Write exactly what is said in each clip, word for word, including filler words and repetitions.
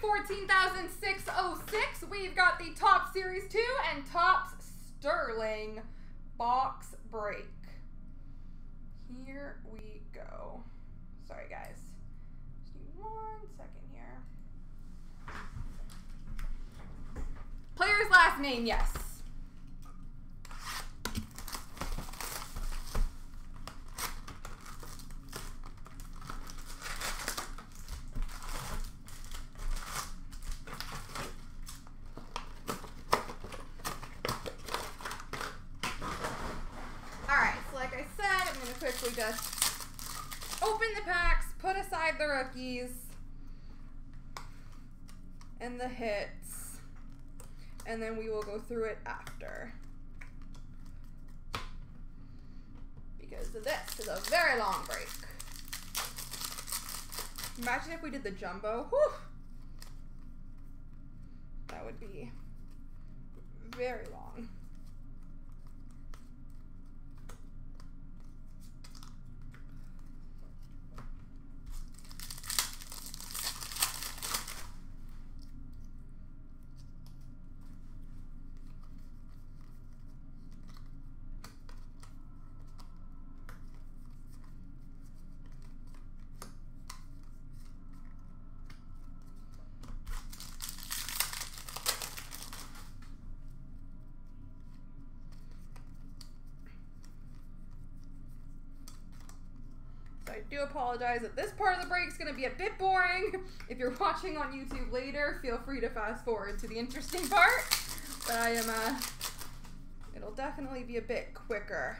fourteen thousand six hundred six, we've got the Topps Series two and Topps Sterling box break. Here we go. Sorry, guys. Just need one second here. Player's last name, yes. Quickly just open the packs, put aside the rookies and the hits, and then we will go through it after, because this is a very long break. Imagine if we did the jumbo. Whew. That would be very long. I do apologize that this part of the break is going to be a bit boring. If you're watching on YouTube later, feel free to fast forward to the interesting part. But I am, uh, it'll definitely be a bit quicker.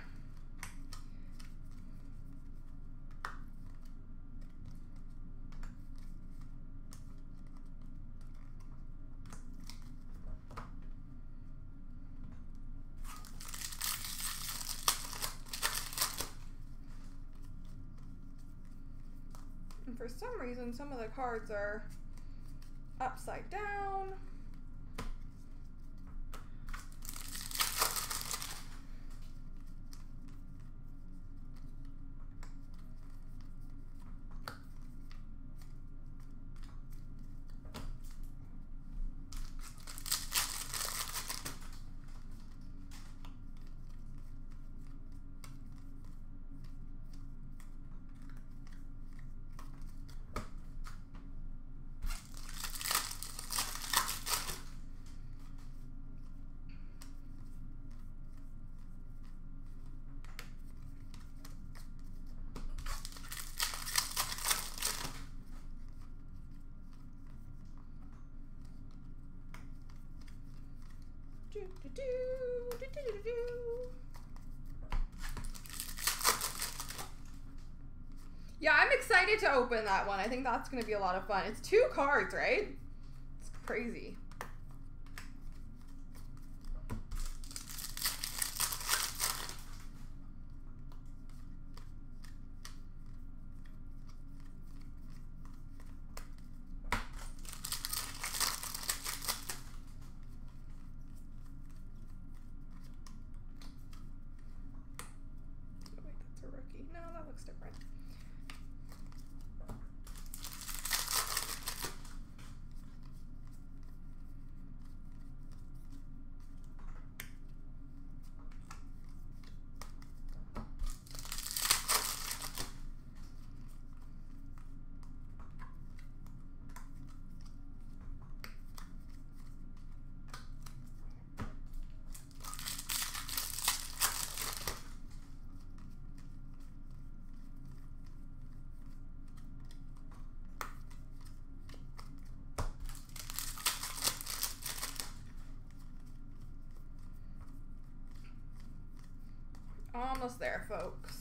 For some reason, some of the cards are upside down. Do, do, do, do, do, do, do. Yeah, I'm excited to open that one. I think that's going to be a lot of fun. It's two cards, right? It's crazy. Almost there, folks.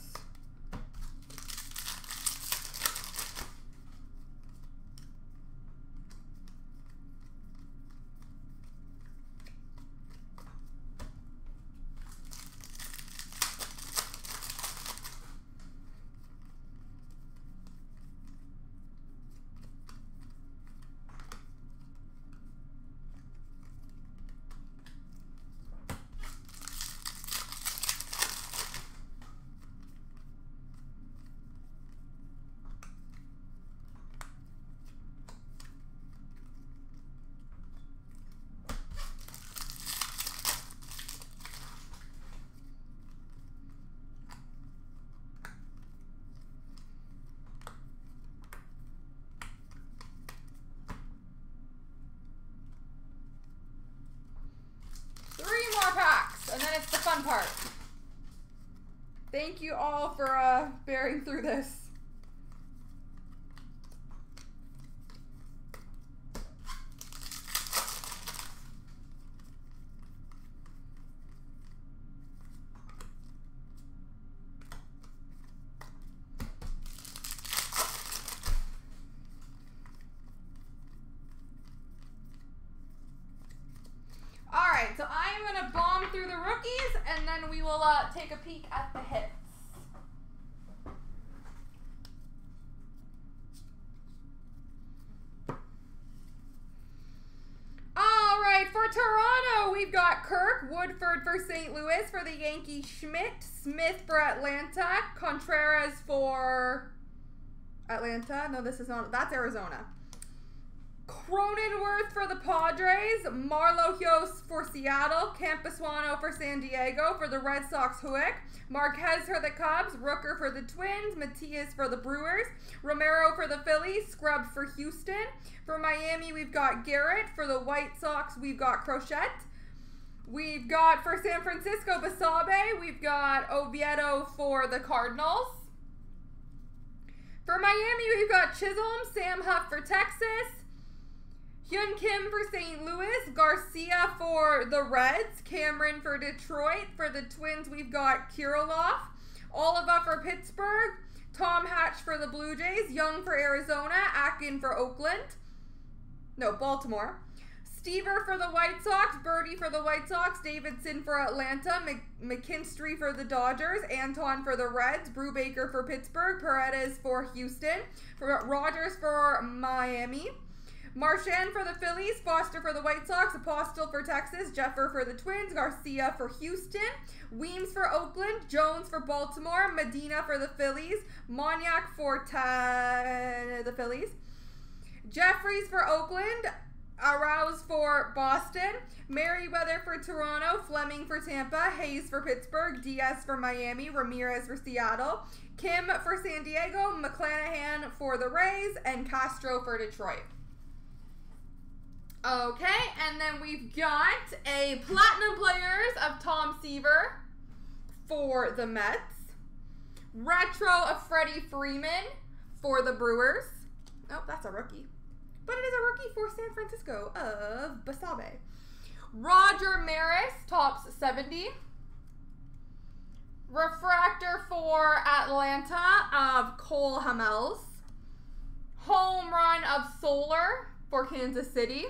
fun part. Thank you all for uh, bearing through this. Take a peek at the hits. All right, for Toronto, we've got Kirk, Woodford for Saint Louis, for the Yankees, Schmidt, Smith for Atlanta, Contreras for Atlanta. No, this is not, that's Arizona. Cronenworth for the Padres, Marlo Hios for Seattle, Campusano for San Diego, for the Red Sox, Huick, Marquez for the Cubs, Rooker for the Twins, Matias for the Brewers, Romero for the Phillies, Scrub for Houston. For Miami, we've got Garrett. For the White Sox, we've got Crochet. We've got, for San Francisco, Basabe. We've got Oviedo for the Cardinals. For Miami, we've got Chisholm, Sam Huff for Texas, Hyun Kim for Saint Louis, Garcia for the Reds, Cameron for Detroit. For the Twins, we've got Kirilloff, Oliva for Pittsburgh, Tom Hatch for the Blue Jays, Young for Arizona, Akin for Oakland, no, Baltimore, Stever for the White Sox, Birdie for the White Sox, Davidson for Atlanta, McKinstry for the Dodgers, Anton for the Reds, Brubaker for Pittsburgh, Paredes for Houston, for Rogers for Miami, Marchand for the Phillies, Foster for the White Sox, Apostle for Texas, Jeffer for the Twins, Garcia for Houston, Weems for Oakland, Jones for Baltimore, Medina for the Phillies, Moniak for the Phillies, Jeffries for Oakland, Arouse for Boston, Merriweather for Toronto, Fleming for Tampa, Hayes for Pittsburgh, Diaz for Miami, Ramirez for Seattle, Kim for San Diego, McClanahan for the Rays, and Castro for Detroit. Okay, and then we've got a Platinum Players of Tom Seaver for the Mets. Retro of Freddie Freeman for the Brewers. Oh, that's a rookie. But it is a rookie for San Francisco of Basabe. Roger Maris, Topps seventy. Refractor for Atlanta of Cole Hamels. Home run of Soler for Kansas City.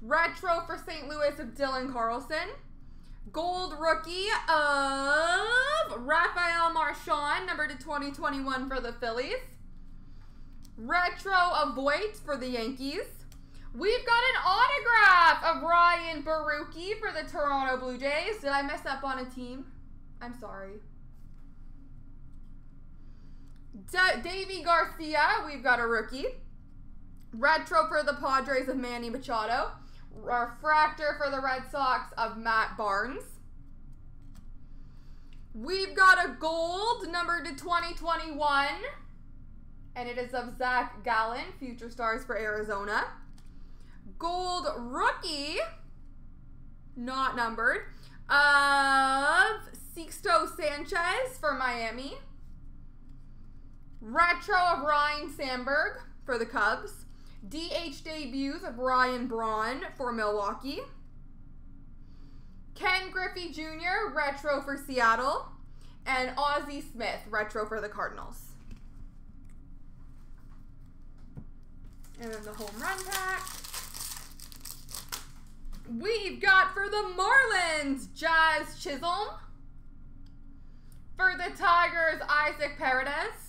Retro for Saint Louis of Dylan Carlson. Gold rookie of Rafael Marchand, number to twenty twenty-one for the Phillies. Retro of Voit for the Yankees. We've got an autograph of Ryan Baruki for the Toronto Blue Jays. Did I mess up on a team? I'm sorry. Da- Davey Garcia, we've got a rookie. Retro for the Padres of Manny Machado. Refractor for the Red Sox of Matt Barnes. We've got a gold numbered to twenty twenty-one. And it is of Zach Gallen, Future Stars for Arizona. Gold rookie, not numbered, of Sixto Sanchez for Miami. Retro of Ryan Sandberg for the Cubs. D H debuts of Ryan Braun for Milwaukee. Ken Griffey Junior, retro for Seattle. And Ozzie Smith, retro for the Cardinals. And then the home run pack. We've got for the Marlins, Jazz Chisholm. For the Tigers, Isaac Paredes.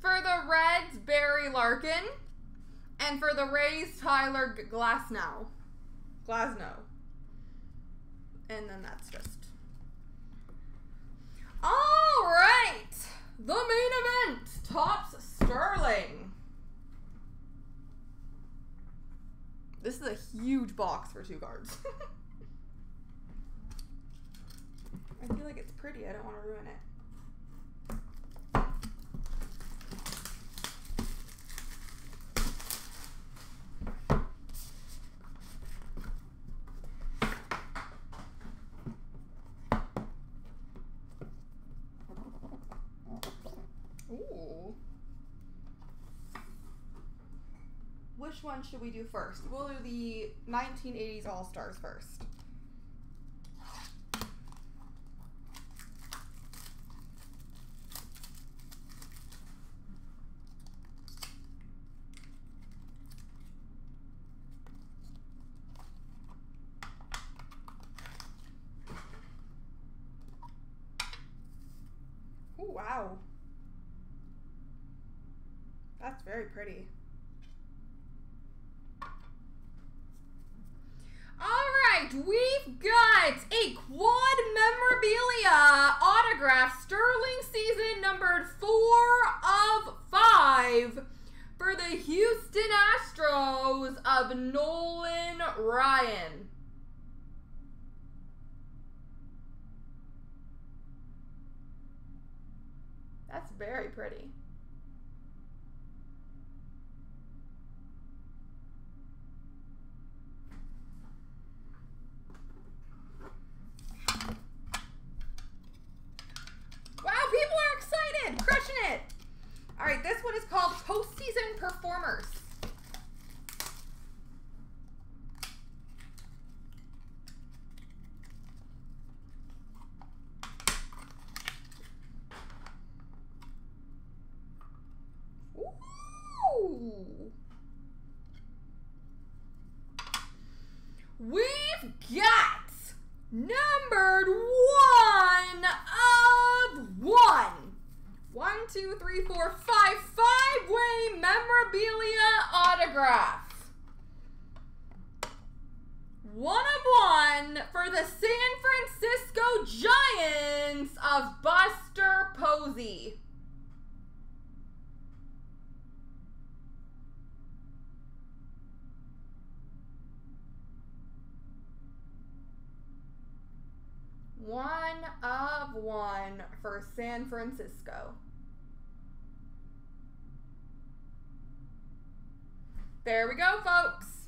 For the Reds, Barry Larkin. And for the Rays, Tyler Glasnow. Glasnow. And then that's just. All right. The main event, Topps Sterling. This is a huge box for two cards. I feel like it's pretty. I don't want to ruin it. which one should we do first? We'll do the nineteen eighties All-Stars first. Ooh, wow. That's very pretty. Alright, we've got a quad memorabilia autograph Sterling season numbered four of five for the Houston Astros of Nolan Ryan. That's very pretty. Alright, this one is called Postseason Performers. Ooh. We've got numbered one of one. One, two, three, four, five, five-way memorabilia autograph. One of one for the San Francisco Giants of Buster Posey. One of one for San Francisco. There we go, folks.